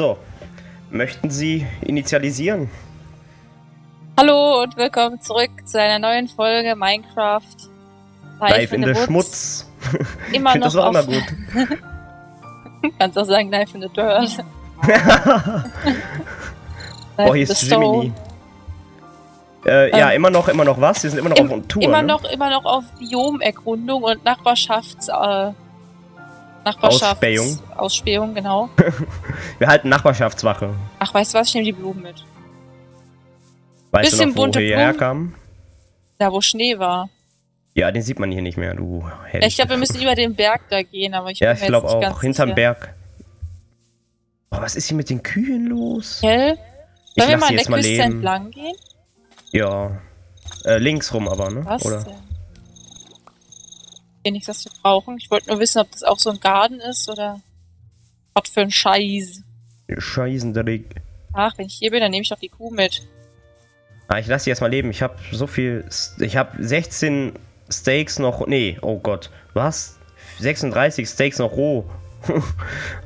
So, möchten Sie initialisieren? Hallo und willkommen zurück zu einer neuen Folge Minecraft. Live in der Schmutz. Immer noch. Das war immer gut. Kannst auch sagen, Knife in the Dirt. Boah, hier ist Jiminy. Ja, immer noch was? Wir sind immer noch auf Tour, Immer noch auf Biomerkundung und Nachbarschaftsausspähung, genau. Wir halten Nachbarschaftswache. Ach, weißt du was? Ich nehme die Blumen mit. Weißt du noch, wo wir hierher kamen? Da, wo Schnee war. Ja, den sieht man hier nicht mehr, du Held. Ich glaube, wir müssen über den Berg da gehen, aber ich bin mir jetzt nicht ganz sicher. Ja, ich glaube auch, hinterm Berg. Oh, was ist hier mit den Kühen los? Hell? Sollen wir mal an der Küste entlang gehen? Ja. Links rum aber, ne? Was denn? Hier nichts, was wir brauchen. Ich wollte nur wissen, ob das auch so ein Garten ist, oder... Was für ein Scheiß. Scheißendreck. Ach, wenn ich hier bin, dann nehme ich doch die Kuh mit. Ah, ich lasse sie erstmal leben. Ich habe so viel... Ich habe 16... Steaks noch, nee, oh Gott, was? 36 Steaks noch roh.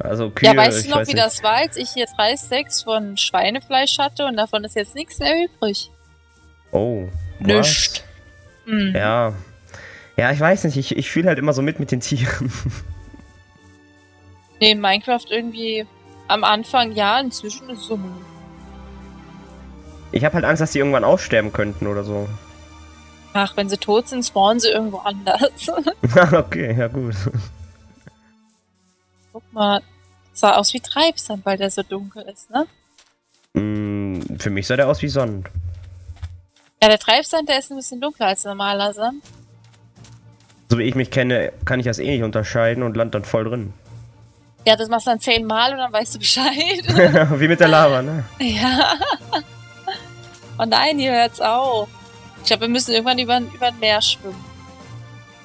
Also Kühe, ja, weißt du noch, wie das war, als ich hier 3 Steaks von Schweinefleisch hatte und davon ist jetzt nichts mehr übrig. Oh, nichts. Mhm. Ja. Ja, ich weiß nicht, ich fühle halt immer so mit den Tieren. Nee, Minecraft irgendwie am Anfang ja, inzwischen ist es so. Ich habe halt Angst, dass die irgendwann aussterben könnten oder so. Ach, wenn sie tot sind, spawnen sie irgendwo anders. Okay, ja gut. Guck mal, sah aus wie Treibsand, weil der so dunkel ist, ne? Mm, für mich sah der aus wie Sand. Ja, der Treibsand, der ist ein bisschen dunkler als normaler Sand. So wie ich mich kenne, kann ich das eh nicht unterscheiden und lande dann voll drin. Ja, das machst du dann 10-mal und dann weißt du Bescheid. Wie mit der Lava, ne? Ja. Oh nein, hier hört's auf. Ich glaube, wir müssen irgendwann über ein Meer schwimmen.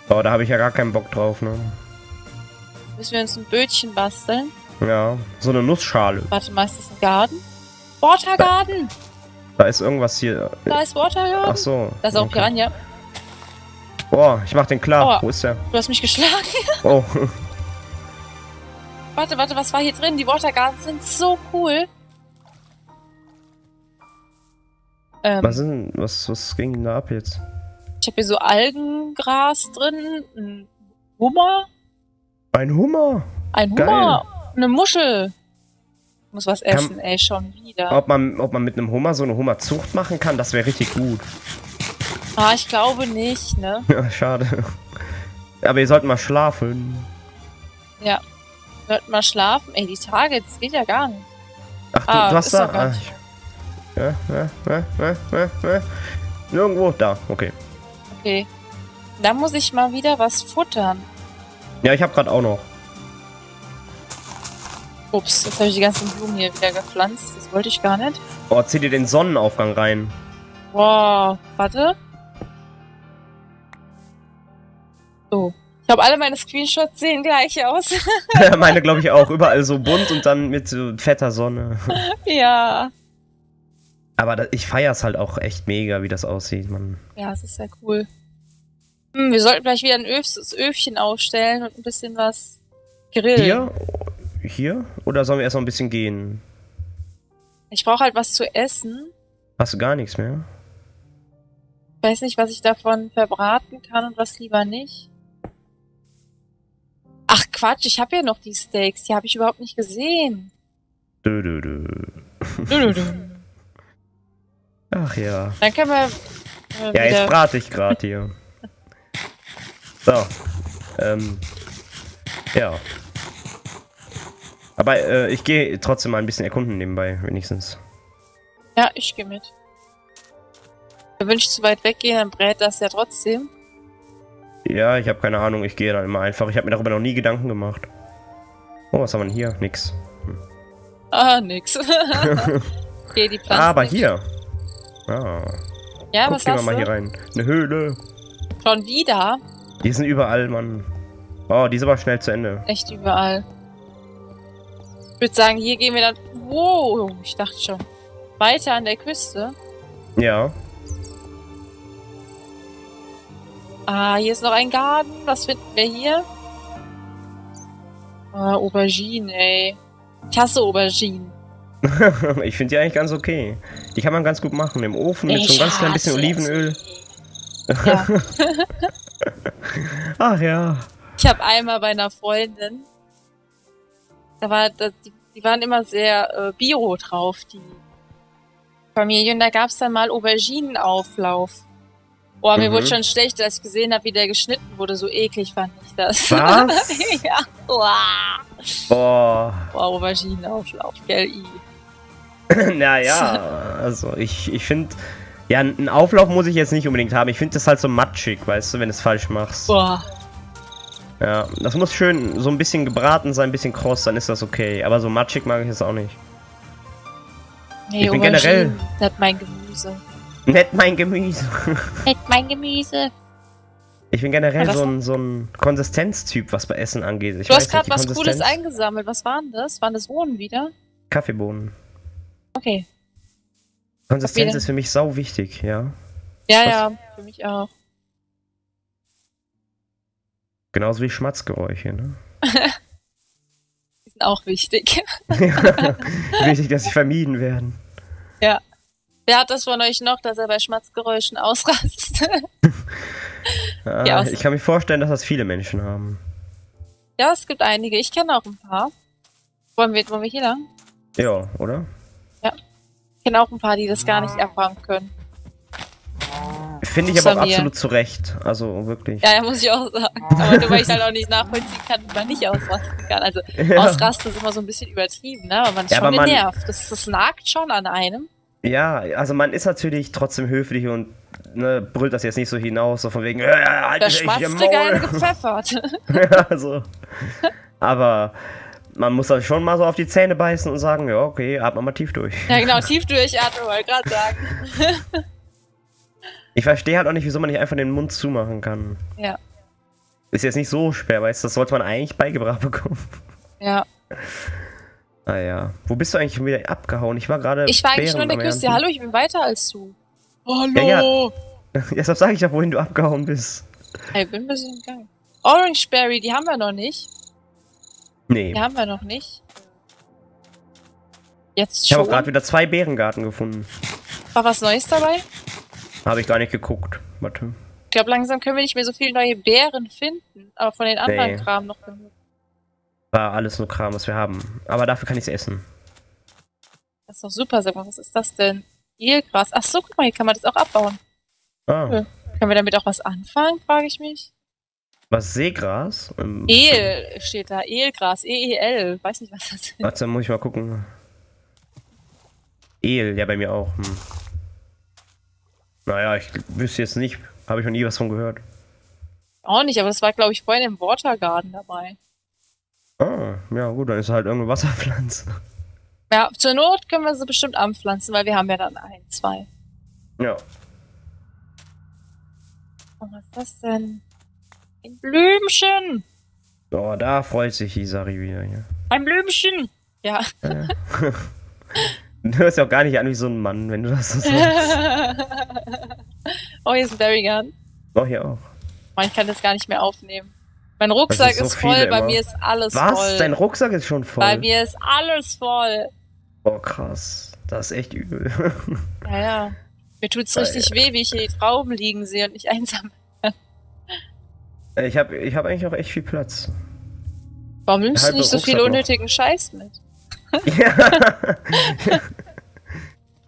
Oh, da habe ich ja gar keinen Bock drauf, ne? Müssen wir uns ein Bötchen basteln? Ja, so eine Nussschale. Warte mal, ist das ein Garten? Watergarden! Da ist irgendwas hier. Da ist Watergarden. Ach so. Da ist auch Piranha. Boah, ich mach den klar. Oh, wo ist der? Du hast mich geschlagen. Oh. Warte, was war hier drin? Die Watergarden sind so cool. Was ging denn da ab jetzt? Ich habe hier so Algengras drin, ein Hummer. Ein Hummer? Ein Hummer, geil. Eine Muschel. Ich muss was essen, ey, schon wieder. Ob man mit einem Hummer so eine Hummerzucht machen kann, das wäre richtig gut. Ah, ich glaube nicht, ne? Ja, schade. Aber ihr sollt mal schlafen. Ja, wir sollten mal schlafen. Ey, die Tage, das geht ja gar nicht. Ach, du hast da... Irgendwo da, okay. Okay. Da muss ich mal wieder was futtern. Ja, ich habe gerade auch noch. Ups, jetzt habe ich die ganzen Blumen hier wieder gepflanzt. Das wollte ich gar nicht. Oh, zieh dir den Sonnenaufgang rein. Wow, warte. So. Ich glaube, alle meine Screenshots sehen gleich aus. Meine glaube ich auch. Überall so bunt und dann mit so fetter Sonne. Ja. Aber ich feiere es halt auch echt mega, wie das aussieht, Mann. Ja, es ist ja cool. Hm, wir sollten gleich wieder ein Öfchen aufstellen und ein bisschen was grillen. Hier? Oder sollen wir erst noch ein bisschen gehen? Ich brauche halt was zu essen. Hast du gar nichts mehr? Ich weiß nicht, was ich davon verbraten kann und was lieber nicht. Ach Quatsch, ich habe ja noch die Steaks. Die habe ich überhaupt nicht gesehen. Ach ja. Dann können wir. Ja, jetzt brate ich gerade hier. So. Ja. Aber ich gehe trotzdem mal ein bisschen erkunden nebenbei, wenigstens. Ja, ich gehe mit. Wenn ich zu weit weggehe, dann brät das ja trotzdem. Ja, ich habe keine Ahnung, ich gehe dann immer einfach. Ich habe mir darüber noch nie Gedanken gemacht. Oh, was haben wir denn hier? Nix. Hm. Ah, nix. Okay, die Pflanzen. Aber nicht. Hier. Ah. Ja, guck, was hast du? Gehen wir mal hier rein. Eine Höhle. Schon wieder? Die sind überall, Mann. Oh, die ist aber schnell zu Ende. Echt überall. Ich würde sagen, hier gehen wir dann... Wow, ich dachte schon. Weiter an der Küste. Ja. Ah, hier ist noch ein Garten. Was finden wir hier? Ah, Auberginen, ey. Ich hasse Auberginen. Ich finde die eigentlich ganz okay. Die kann man ganz gut machen. Im Ofen mit so einem ganz kleinen bisschen Olivenöl. Ja. Ach ja. Ich habe einmal bei einer Freundin, da war das, die waren immer sehr bio drauf, die Familie. Und da gab es dann mal Auberginenauflauf. Boah, mir wurde schon schlecht, als ich gesehen habe, wie der geschnitten wurde. So eklig fand ich das. Was? Ja. Boah. Boah. Boah, Auberginenauflauf, gell? Naja, also ich finde, ja, einen Auflauf muss ich jetzt nicht unbedingt haben. Ich finde das halt so matschig, weißt du, wenn du es falsch machst. Boah. Ja, das muss schön so ein bisschen gebraten sein, ein bisschen kross, dann ist das okay. Aber so matschig mag ich es auch nicht. Nee, ich bin generell... Nicht mein Gemüse. Nicht mein Gemüse. Nicht mein Gemüse. Ich bin generell so ein Konsistenztyp, was bei Essen angeht. Ich weiß nicht, du hast gerade was Cooles eingesammelt. Was waren das? Waren das Bohnen wieder? Kaffeebohnen. Okay. Konsistenz ist für mich sau wichtig, ja. Ja, ja, für mich auch. Genauso wie Schmatzgeräusche, ne? Die sind auch wichtig. Wichtig, dass sie vermieden werden. Ja. Wer hat das von euch noch, dass er bei Schmatzgeräuschen ausrastet? Ja, ich kann mir vorstellen, dass das viele Menschen haben. Ja, es gibt einige. Ich kenne auch ein paar. Wollen wir hier lang? Ja, oder? Ja. Ich kenne auch ein paar, die das gar nicht erfahren können. Finde ich aber auch absolut zu Recht. Also wirklich. Ja, muss ich auch sagen. Aber nur weil ich halt auch nicht nachvollziehen kann, wie man nicht ausrasten kann. Also ausrasten ist immer so ein bisschen übertrieben, ne? Aber man ist schon genervt. Das nagt schon an einem. Ja, also man ist natürlich trotzdem höflich und ne, brüllt das jetzt nicht so hinaus, so von wegen, halt der schmatzte Geile gepfeffert. Ja, also. Aber man muss dann schon mal so auf die Zähne beißen und sagen, ja, okay, atme mal tief durch. Ja, genau, tief durch, atme, wollte gerade sagen. Ich verstehe halt auch nicht, wieso man nicht einfach den Mund zumachen kann. Ja. Ist jetzt nicht so schwer, weißt du, das sollte man eigentlich beigebracht bekommen. Ja. Ah ja. Wo bist du eigentlich wieder abgehauen? Ich war gerade. Ich war eigentlich nur in der Küste. Hallo, ich bin weiter als du. Hallo! Ja, ja. Deshalb sage ich doch, wohin du abgehauen bist. Ich bin ein bisschen geil. Orangeberry, die haben wir noch nicht. Nee. Die haben wir noch nicht. Jetzt schon. Ich habe gerade wieder 2 Beerengarten gefunden. War was Neues dabei? Habe ich gar nicht geguckt. Warte. Ich glaube, langsam können wir nicht mehr so viele neue Beeren finden, aber von den anderen Kram noch genug. War alles nur Kram, was wir haben. Aber dafür kann ich es essen. Das ist doch super, sag mal, was ist das denn? Eelgras. Achso, guck mal, hier kann man das auch abbauen. Ah. Cool. Können wir damit auch was anfangen, frage ich mich. Was, Seegras? Eel steht da, Eelgras, E-E-L. Weiß nicht, was das ist. Warte, muss ich mal gucken. Eel, ja, bei mir auch. Hm. Naja, ich wüsste jetzt nicht, habe ich noch nie was von gehört. Auch nicht, aber das war, glaube ich, vorhin im Watergarden dabei. Ah, ja gut, dann ist halt irgendeine Wasserpflanze. Ja, zur Not können wir sie bestimmt anpflanzen, weil wir haben ja dann 1, 2. Ja. Und was ist das denn? Ein Blümchen! Oh, da freut sich Isari wieder hier. Ein Blümchen! Ja. Du hörst ja auch gar nicht an wie so ein Mann, wenn du das so sagst. Oh, hier ist ein Berrygun. Oh, hier auch. Oh, ich kann das gar nicht mehr aufnehmen. Mein Rucksack ist voll, bei mir ist alles voll. Was? Dein Rucksack ist schon voll? Bei mir ist alles voll. Oh, krass. Das ist echt übel. Naja. Mir tut's richtig weh, wie ich hier die Trauben liegen sehe und nicht einsam. Ich hab eigentlich auch echt viel Platz. Warum nimmst du nicht so viel unnötigen Scheiß mit? Ja.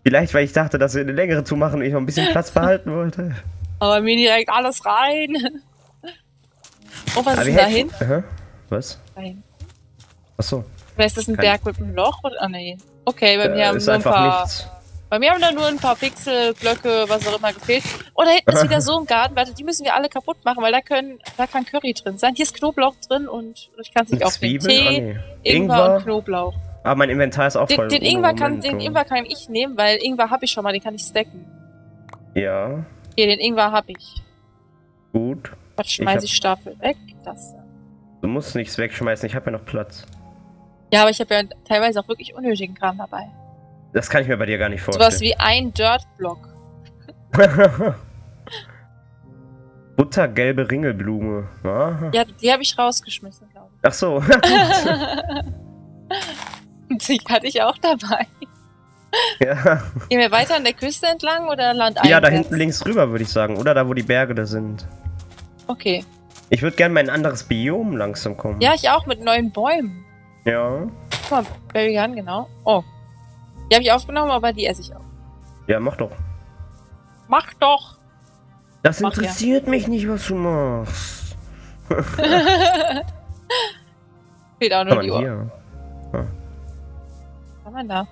Vielleicht, weil ich dachte, dass wir eine längere zumachen und ich noch ein bisschen Platz behalten wollte. Aber mir direkt alles rein. Oh, was ist denn da hinten? Was? Da hinten. Achso. Oder ist das ein Berg mit einem Loch? Ah, nee. Okay, bei mir haben nur ein paar... Nichts. Bei mir haben da nur ein paar Pixel, Blöcke, was auch immer gefehlt. Oh, da hinten ist wieder so ein Garten. Warte, die müssen wir alle kaputt machen, weil da kann Curry drin sein. Hier ist Knoblauch drin und ich kann es nicht aufnehmen. Tee, Ingwer und Knoblauch. Aber mein Inventar ist auch voll. Den Ingwer kann ich nehmen, weil Ingwer habe ich schon mal, den kann ich stacken. Ja. Hier, den Ingwer habe ich. Gut. Schmeiße ich Stapel weg. Das. Du musst nichts wegschmeißen, ich habe ja noch Platz. Ja, aber ich habe ja teilweise auch wirklich unnötigen Kram dabei. Das kann ich mir bei dir gar nicht vorstellen. Sowas wie ein Dirtblock. Buttergelbe Ringelblume. Aha. Ja, die habe ich rausgeschmissen, glaube ich. Ach so. Prinzip hatte ich auch dabei. Ja. Gehen wir weiter an der Küste entlang oder landeinwärts? Ja, da hinten links rüber würde ich sagen, oder da, wo die Berge da sind. Okay. Ich würde gerne mal in ein anderes Biom langsam kommen. Ja, ich auch, mit neuen Bäumen. Ja. Guck mal, Berry Gun, genau. Oh. Die habe ich aufgenommen, aber die esse ich auch. Ja, mach doch. Mach doch! Das interessiert mich nicht, was du machst. Fehlt auch nur die Uhr. Was kann man da?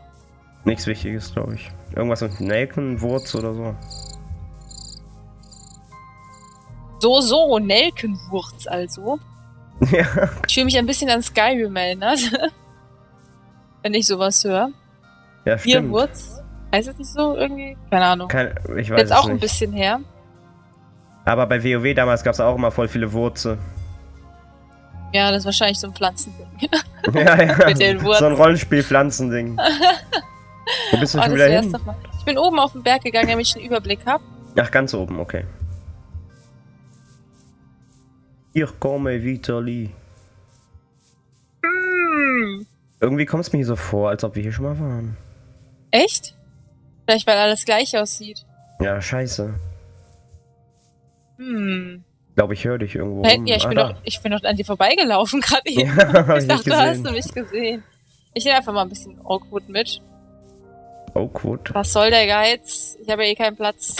Nichts Wichtiges, glaube ich. Irgendwas mit Nelkenwurz oder so. So, Nelkenwurz also. Ja. Ich fühle mich ein bisschen an Skyrim erinnert. Wenn ich sowas höre. Ja, stimmt. Bierwurz. Heißt es nicht so irgendwie? Keine Ahnung. Ich weiß jetzt auch nicht. Ein bisschen her. Aber bei WoW damals gab es auch immer voll viele Wurze. Ja, das ist wahrscheinlich so ein Pflanzending. Ja. Mit den Wurzeln. So ein Rollenspiel-Pflanzending. Wo bist du schon wieder hin? Ich bin oben auf den Berg gegangen, damit ich einen Überblick habe. Ach, ganz oben, okay. Ich komme, Vitali. Mm. Irgendwie kommt es mir hier so vor, als ob wir hier schon mal waren. Echt? Vielleicht, weil alles gleich aussieht. Ja, scheiße. Hm. Ich glaube, ich höre dich irgendwo. Rum. Ja, ich bin doch an dir vorbeigelaufen gerade eben. Ja, ich dachte, du hast mich gesehen. Ich nehme einfach mal ein bisschen Oakwood mit. Oakwood? Was soll der Geiz? Ich habe ja eh keinen Platz.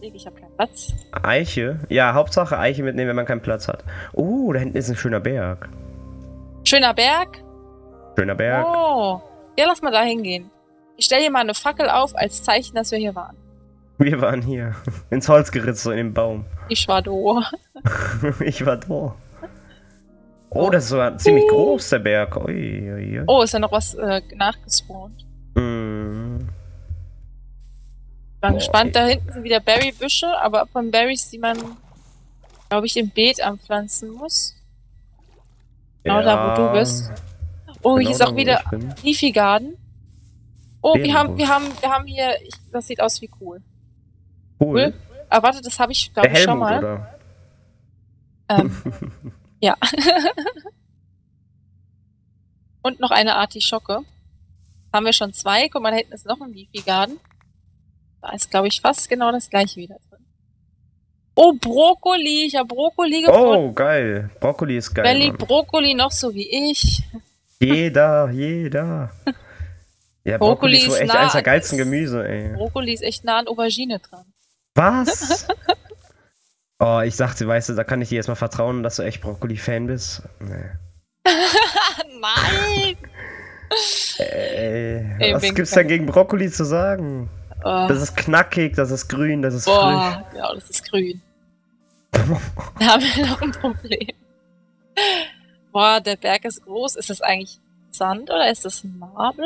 Ich habe keinen Platz. Eiche? Ja, Hauptsache Eiche mitnehmen, wenn man keinen Platz hat. Oh, da hinten ist ein schöner Berg. Schöner Berg? Schöner Berg. Oh. Ja, lass mal da hingehen. Ich stelle hier mal eine Fackel auf, als Zeichen, dass wir hier waren. Wir waren hier. Ins Holz geritzt, so in den Baum. Ich war da. Ich war da. Oh, das ist sogar ziemlich groß, der Berg. Ui, ui, ui. Oh, ist da noch was nachgespawnt? Mm. Ich war gespannt. Okay. Da hinten sind wieder Berrybüsche, aber von Berries, die man, glaube ich, im Beet anpflanzen muss. Genau ja, da, wo du bist. Oh, genau hier ist auch wieder Leafy Garden. Oh, wir haben hier, das sieht aus wie cool. Cool? Ah, warte, das habe ich, glaube ich, schon mal. Oder? Ja. Und noch eine Artischocke. Haben wir schon zwei. Guck mal, da hinten ist noch ein Leafy Garden. Da ist, glaube ich, fast genau das gleiche wieder drin. Oh, Brokkoli. Ich habe Brokkoli gefunden. Oh, geil. Brokkoli ist geil. Wer liebt Brokkoli noch so wie ich? Jeder. Ja, Brokkoli ist echt eines der geilsten Gemüse, ey. Brokkoli ist echt nah an Aubergine dran. Was? Oh, ich sagte, weißt du, da kann ich dir jetzt mal vertrauen, dass du echt Brokkoli-Fan bist. Nee. Nein! Ey, was gibt's denn gegen Brokkoli zu sagen? Oh. Das ist knackig, das ist grün, das ist frisch. Ja, das ist grün. Da haben wir noch ein Problem. Boah, der Berg ist groß. Ist das eigentlich Sand oder ist das Marble?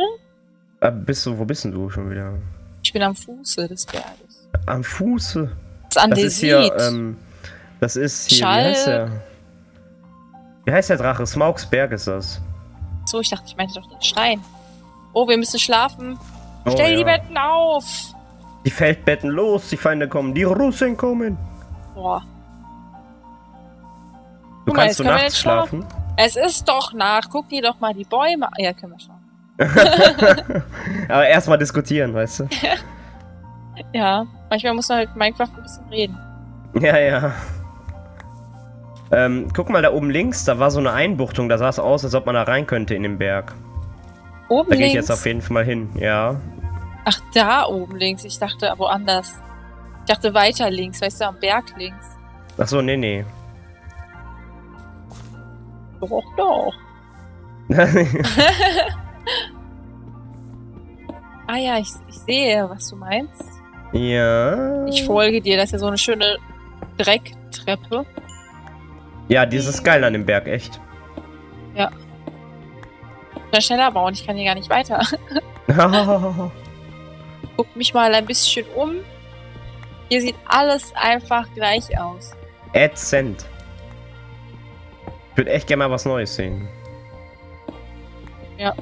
Wo bist denn du schon wieder? Ich bin am Fuße des Berges. Am Fuße? Das ist hier, Schall. Wie heißt der? Wie heißt der Drache? Smaugs Berg ist das. So, ich dachte, ich meinte doch den Stein. Oh, wir müssen schlafen. Oh, stell die Betten auf! Die Feldbetten los, die Feinde kommen, die Russen kommen! Boah. Du kannst nachts schlafen? Es ist doch nach, guck dir doch mal die Bäume an. Ja, können wir schlafen. Aber erstmal diskutieren, weißt du? Ja, manchmal muss man halt Minecraft ein bisschen reden. Ja. Guck mal da oben links, da war so eine Einbuchtung, da sah es aus, als ob man da rein könnte in den Berg. Oben links? Da gehe ich jetzt auf jeden Fall mal hin, ja. Ach, da oben links, ich dachte woanders. Ich dachte weiter links, weißt du, am Berg links. Ach so, nee. Doch. Ah ja, ich sehe, was du meinst. Ja. Ich folge dir, das ist ja so eine schöne Drecktreppe. Ja, die ist geil an dem Berg, echt. Ja. Ich kann schneller bauen, ich kann hier gar nicht weiter. Oh. Guck mich mal ein bisschen um. Hier sieht alles einfach gleich aus. Ätzend. Ich würde echt gerne mal was Neues sehen. Ja.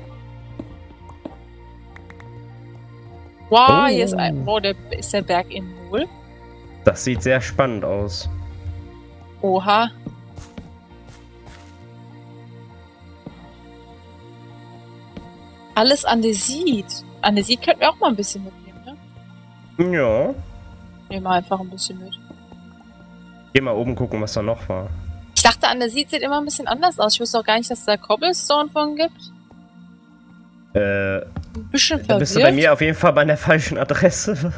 Wow, hier ist der Berg in Null. Das sieht sehr spannend aus. Oha. Alles Andesit. Andesit könnten wir auch mal ein bisschen mitnehmen, ne? Ja. Nehmen wir einfach ein bisschen mit. Geh mal oben gucken, was da noch war. Ich dachte, Andesit sieht immer ein bisschen anders aus. Ich wusste auch gar nicht, dass es da Cobblestone von gibt. Ein bisschen verwirrt. Da bist du bei mir auf jeden Fall bei der falschen Adresse.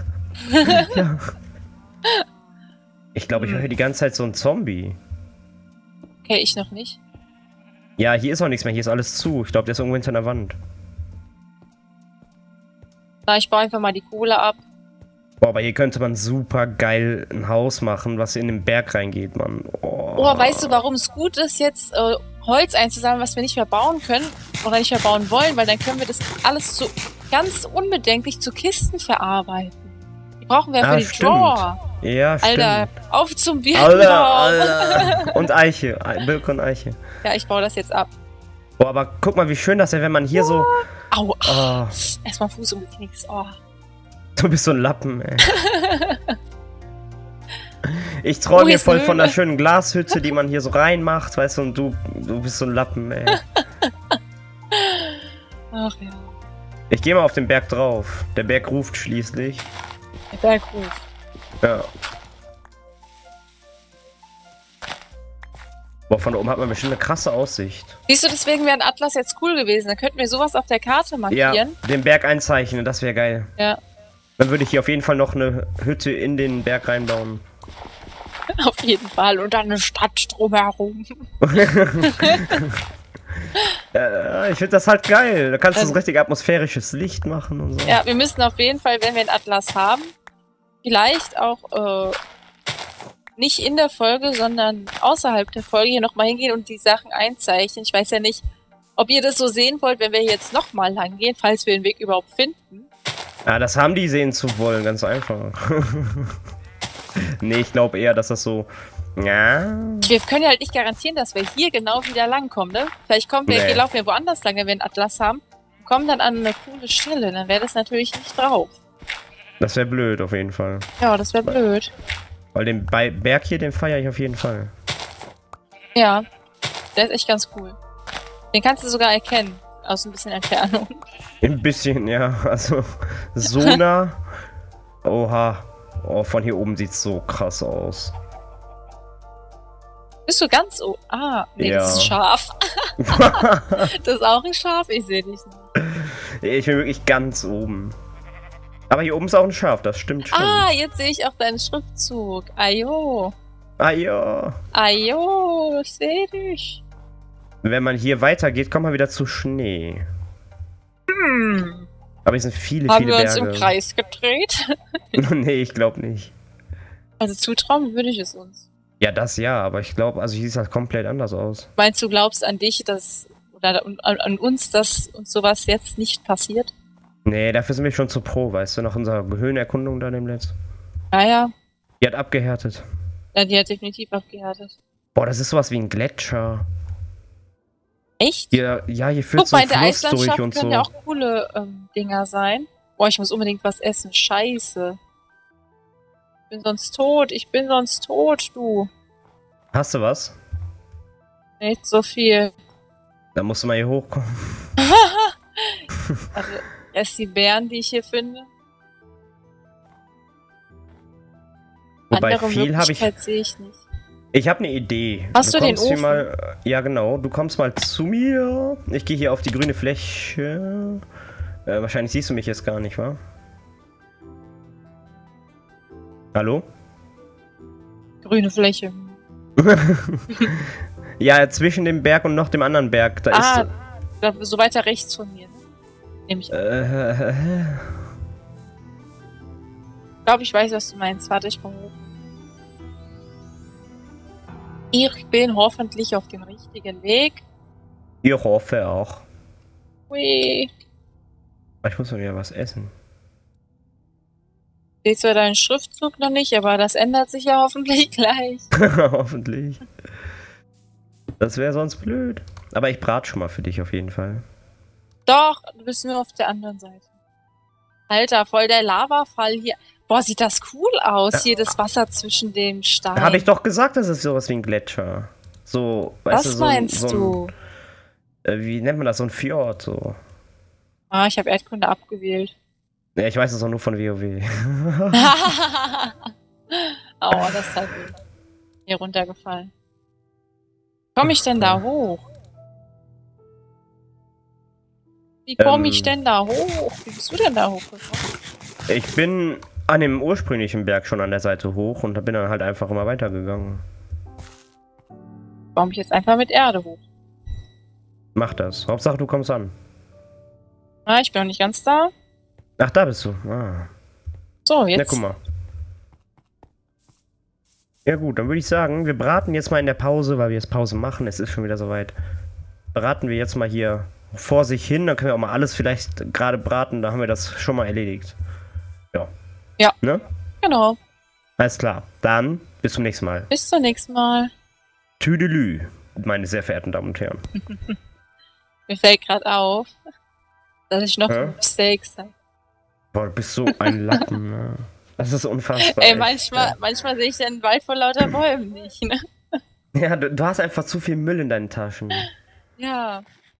Ja. Ich glaube, ich höre die ganze Zeit so einen Zombie. Okay, ich noch nicht. Ja, hier ist auch nichts mehr, hier ist alles zu. Ich glaube, der ist irgendwo hinter einer Wand. Na, ich baue einfach mal die Kohle ab. Boah, aber hier könnte man super geil ein Haus machen, was in den Berg reingeht, Mann. Oh, weißt du, warum es gut ist, jetzt Holz einzusammeln, was wir nicht mehr bauen können oder nicht mehr bauen wollen? Weil dann können wir das alles so ganz unbedenklich zu Kisten verarbeiten. Brauchen wir für die stimmt. Drawer. Ja, Alter, stimmt. Auf zum Birkenbaum. Alter. Und Eiche. Birke und Eiche. Ja, ich baue das jetzt ab. Boah, aber guck mal, wie schön das ist, wenn man hier so... Au, oh. Erstmal Fuß um die Knicks. Oh. Du bist so ein Lappen, ey. Ich träume hier voll von der schönen Glashütte, die man hier so reinmacht, weißt du, und du bist so ein Lappen, ey. Ach ja. Ich gehe mal auf den Berg drauf. Der Berg ruft schließlich. Der Berg ruft. Ja. Boah, von da oben hat man bestimmt eine krasse Aussicht. Siehst du, deswegen wäre ein Atlas jetzt cool gewesen. Dann könnten wir sowas auf der Karte markieren. Ja, den Berg einzeichnen, das wäre geil. Ja. Dann würde ich hier auf jeden Fall noch eine Hütte in den Berg reinbauen. Auf jeden Fall. Und dann eine Stadt drumherum. Ich finde das halt geil. Da kannst du so richtig atmosphärisches Licht machen und so. Ja, wir müssen auf jeden Fall, wenn wir einen Atlas haben, vielleicht auch nicht in der Folge, sondern außerhalb der Folge hier nochmal hingehen und die Sachen einzeichnen. Ich weiß ja nicht, ob ihr das so sehen wollt, wenn wir jetzt nochmal lang gehen, falls wir den Weg überhaupt finden. Ja, das haben die sehen zu wollen, ganz einfach. Nee, ich glaube eher, dass das so... Ja. Wir können ja halt nicht garantieren, dass wir hier genau wieder langkommen, ne? Vielleicht kommen wir, laufen wir woanders lang, wenn wir einen Atlas haben, kommen dann an eine coole Stelle, dann wäre das natürlich nicht drauf. Das wäre blöd, auf jeden Fall. Ja, das wäre blöd. Weil den Berg hier, den feiere ich auf jeden Fall. Ja, der ist echt ganz cool. Den kannst du sogar erkennen, aus ein bisschen Entfernung. Ein bisschen, ja, also so nah. Oha, oh, von hier oben sieht es so krass aus. Bist du ganz oben? Ah, nee, ja. Das ist ein Schaf. Das ist auch ein Schaf, ich sehe dich nicht. Ich bin wirklich ganz oben. Aber hier oben ist auch ein Schaf, das stimmt schon. Ah, jetzt sehe ich auch deinen Schriftzug. Ajo. Ajo. Ajo, ich sehe dich. Wenn man hier weitergeht, kommt man wieder zu Schnee. Hm. Aber hier sind viele, viele Berge. Haben wir uns im Kreis gedreht? Nee, ich glaube nicht. Also zutrauen würde ich es uns. Ja, das ja, aber ich glaube, also hier sieht das komplett anders aus. Meinst du, glaubst an dich, dass, oder an uns, dass uns sowas jetzt nicht passiert? Nee, dafür sind wir schon zu pro, weißt du, nach unserer Höhenerkundung da im Netz. Ah ja. Die hat abgehärtet. Ja, die hat definitiv abgehärtet. Boah, das ist sowas wie ein Gletscher. Echt? Hier, ja, hier führt so ein Fluss durch und so. Guck mal, in der Eislandschaft können ja auch coole Dinger sein. Boah, ich muss unbedingt was essen, scheiße. Ich bin sonst tot, du. Hast du was? Nicht so viel. Dann musst du mal hier hochkommen. Also, erst die Bären, die ich hier finde. Wobei, andere viel habe ich... sehe ich nicht. Ich habe eine Idee. Hast du den Ofen? Mal, ja, genau. Du kommst mal zu mir. Ich gehe hier auf die grüne Fläche. Wahrscheinlich siehst du mich jetzt gar nicht, wa? Hallo? Grüne Fläche. Ja, zwischen dem Berg und noch dem anderen Berg. Da ist so weiter rechts von mir. Nehme ich an. Ich glaube, ich weiß, was du meinst. Warte, ich komme hoch. Ich bin hoffentlich auf dem richtigen Weg. Ich hoffe auch. Ui. Ich muss mal wieder was essen. Ich sehe zwar deinen Schriftzug noch nicht, aber das ändert sich ja hoffentlich gleich. Hoffentlich. Das wäre sonst blöd. Aber ich brate schon mal für dich auf jeden Fall. Doch, du bist nur auf der anderen Seite. Alter, voll der Lavafall hier. Boah, sieht das cool aus, ja. Hier das Wasser zwischen den Steinen. Habe ich doch gesagt, das ist sowas wie ein Gletscher. So, weißt du, so, meinst du? Wie nennt man das? So ein Fjord, so. Ah, ich habe Erdkunde abgewählt. Ja, ich weiß das auch nur von WoW. Aua, das ist halt hier runtergefallen. Wie komme ich denn da hoch? Wie komme ich denn da hoch? Wie bist du denn da hochgekommen? Ich bin an dem ursprünglichen Berg schon an der Seite hoch und bin dann halt einfach immer weitergegangen. Komme ich jetzt einfach mit Erde hoch? Mach das. Hauptsache du kommst an. Ah, ich bin noch nicht ganz da. Ach, da bist du. Ah. So, jetzt. Na, guck mal. Ja gut, dann würde ich sagen, wir braten jetzt mal in der Pause, weil wir jetzt Pause machen. Es ist schon wieder soweit. Braten wir jetzt mal hier vor sich hin. Dann können wir auch mal alles vielleicht gerade braten. Da haben wir das schon mal erledigt. Ja. Ja. Ne? Genau. Alles klar. Dann bis zum nächsten Mal. Bis zum nächsten Mal. Tüdelü, meine sehr verehrten Damen und Herren. Mir fällt gerade auf, dass ich noch Steaks habe. Boah, du bist so ein Lappen, ne? Das ist unfassbar. Ey, manchmal sehe ich den Wald vor lauter Bäumen nicht, ne? Ja, du hast einfach zu viel Müll in deinen Taschen. Ja.